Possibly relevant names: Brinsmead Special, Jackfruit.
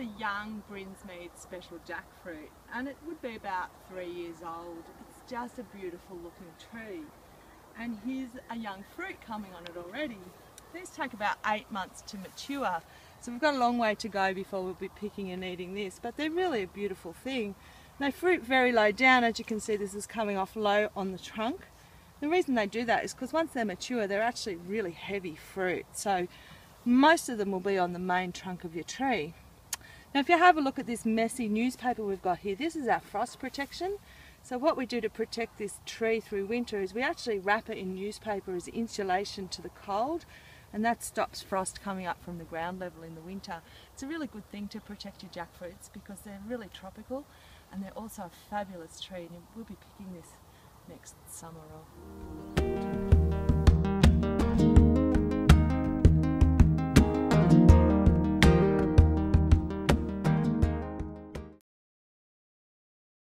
a young Brinsmead Special jackfruit, and it would be about 3 years old. It's just a beautiful looking tree, and here's a young fruit coming on it already. These take about 8 months to mature, so we've got a long way to go before we'll be picking and eating this, but they're really a beautiful thing. They fruit very low down. As you can see, this is coming off low on the trunk. The reason they do that is because once they're mature, they're actually really heavy fruit, so most of them will be on the main trunk of your tree. Now if you have a look at this messy newspaper we've got here, this is our frost protection. So what we do to protect this tree through winter is we actually wrap it in newspaper as insulation to the cold, and that stops frost coming up from the ground level in the winter. It's a really good thing to protect your jackfruits because they're really tropical, and they're also a fabulous tree, and we'll be picking this next summer.